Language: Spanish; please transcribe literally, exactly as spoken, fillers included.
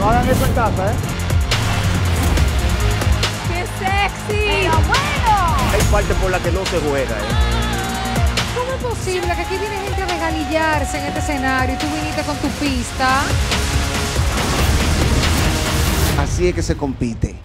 No hagan eso en casa, ¿eh? ¡Qué sexy! ¡Pero bueno! Hay parte por la que no se juega, ¿eh? ¿Cómo es posible que aquí viene gente a regalillarse en este escenario y tú viniste con tu pista? Así es que se compite.